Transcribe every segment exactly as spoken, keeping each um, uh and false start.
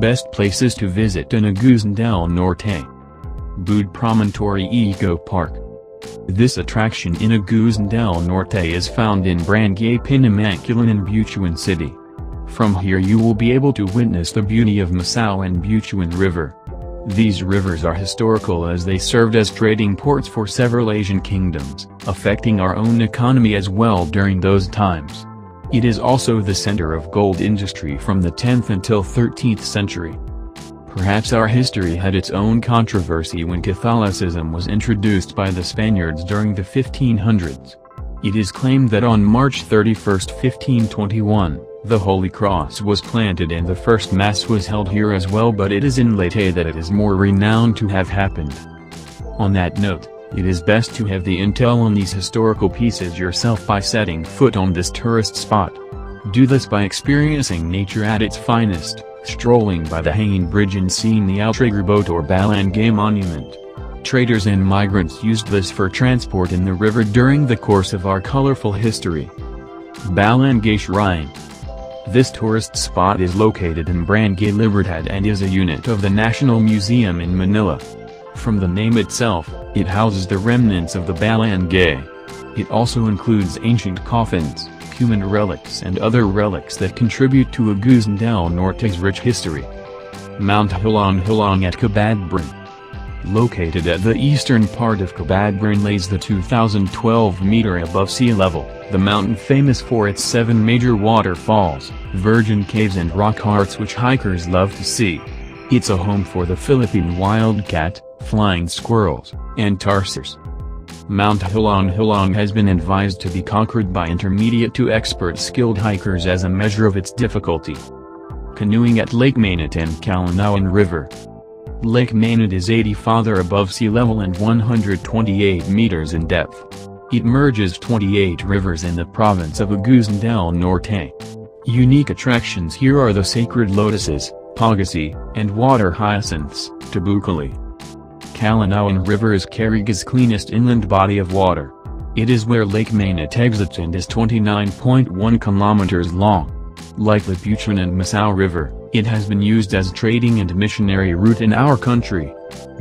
Best places to visit in Agusan del Norte. Bood Promontory Eco Park. This attraction in Agusan del Norte is found in Barangay Pinamanculan in Butuan City. From here you will be able to witness the beauty of Masao and Butuan River. These rivers are historical as they served as trading ports for several Asian kingdoms, affecting our own economy as well during those times. It is also the center of gold industry from the tenth until thirteenth century. Perhaps our history had its own controversy when Catholicism was introduced by the Spaniards during the fifteen hundreds. It is claimed that on March thirty-first fifteen twenty-one, the Holy Cross was planted and the first Mass was held here as well, but it is in Leyte that it is more renowned to have happened. On that note, it is best to have the intel on these historical pieces yourself by setting foot on this tourist spot. Do this by experiencing nature at its finest, strolling by the hanging bridge and seeing the outrigger boat or Balangay monument. Traders and migrants used this for transport in the river during the course of our colorful history. Balangay Shrine. This tourist spot is located in Barangay Libertad and is a unit of the National Museum in Manila. From the name itself, it houses the remnants of the Balangay. It also includes ancient coffins, human relics and other relics that contribute to Agusan del Norte's rich history. Mount Hulong Hulong at Cabadbrin. Located at the eastern part of Cabadbrin lays the two thousand twelve meter above sea level, the mountain famous for its seven major waterfalls, virgin caves and rock arts which hikers love to see. It's a home for the Philippine wildcat, flying squirrels, and tarsars. Mount Hulong Hulong has been advised to be conquered by intermediate to expert skilled hikers as a measure of its difficulty. Canoeing at Lake Mainit and Kalinawan River. Lake Mainit is eighty father above sea level and one hundred twenty-eight meters in depth. It merges twenty-eight rivers in the province of Agusan del Norte. Unique attractions here are the sacred lotuses, Pogasi, and water hyacinths, Tabukali. Kalinawan River is Cariga's cleanest inland body of water. It is where Lake Mainit exits and is twenty-nine point one kilometers long. Like the Butuan and Masao River, it has been used as a trading and missionary route in our country.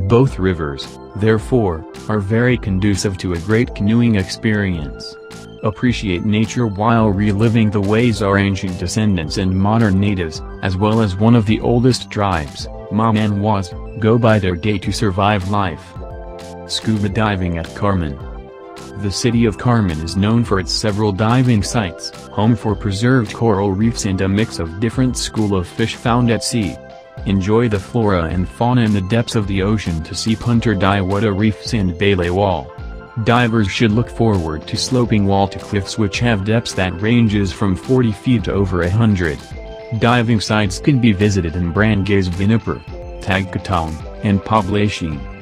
Both rivers, therefore, are very conducive to a great canoeing experience. Appreciate nature while reliving the ways our ancient descendants and modern natives, as well as one of the oldest tribes, Mamanwas, go by their day to survive life. Scuba diving at Carmen. The city of Carmen is known for its several diving sites, home for preserved coral reefs and a mix of different school of fish found at sea. Enjoy the flora and fauna in the depths of the ocean to see Punta Diwata reefs and Bayle wall. Divers should look forward to sloping wall to cliffs which have depths that ranges from forty feet to over a hundred. Diving sites can be visited in Barangay Vinapur, Tagatong, and Poblashin.